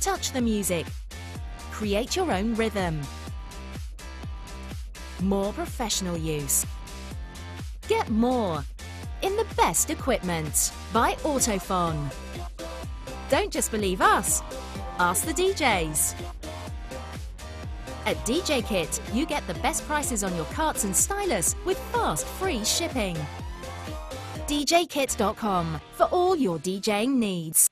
Touch the music. Create your own rhythm. More professional use. Get more in the best equipment by Ortofon. Don't just believe us, ask the DJs. At DJ Kit, you get the best prices on your carts and stylus with fast, free shipping. DJKit.com for all your DJing needs.